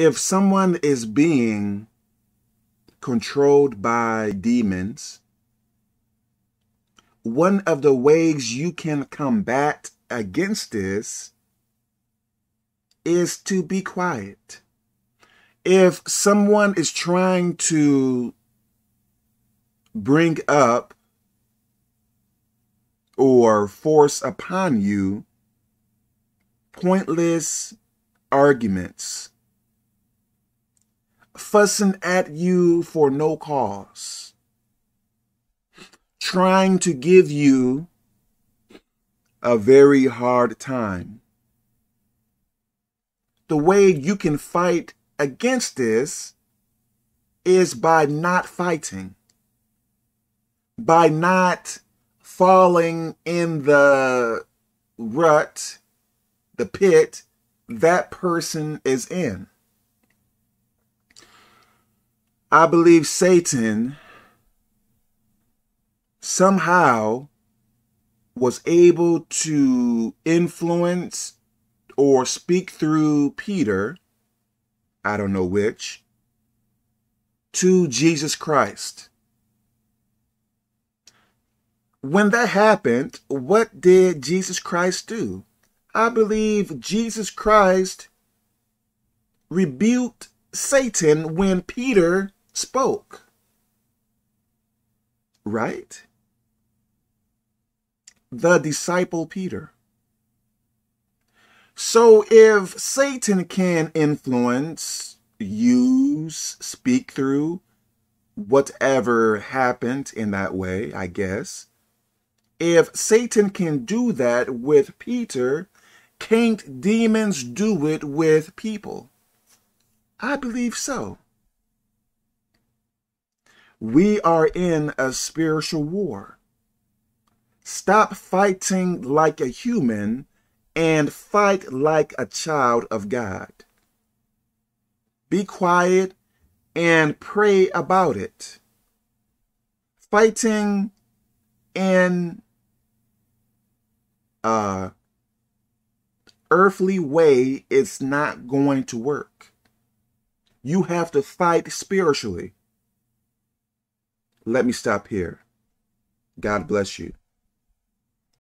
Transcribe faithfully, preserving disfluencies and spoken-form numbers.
if someone is being controlled by demons, one of the ways you can combat against this is to be quiet. If someone is trying to bring up or force upon you pointless arguments, fussing at you for no cause, trying to give you a very hard time, the way you can fight against this is by not fighting, by not falling in the rut, the pit that person is in. I believe Satan somehow was able to influence or speak through Peter, I don't know which, to Jesus Christ. When that happened, what did Jesus Christ do? I believe Jesus Christ rebuked Satan when Peter spoke, right? The disciple Peter. So if Satan can influence, use, speak through, whatever happened in that way, I guess, if Satan can do that with Peter, can't demons do it with people? I believe so. We are in a spiritual war. Stop fighting like a human and fight like a child of God. Be quiet and pray about it. Fighting in an earthly way, it's not going to work. You have to fight spiritually. Let me stop here. God bless you.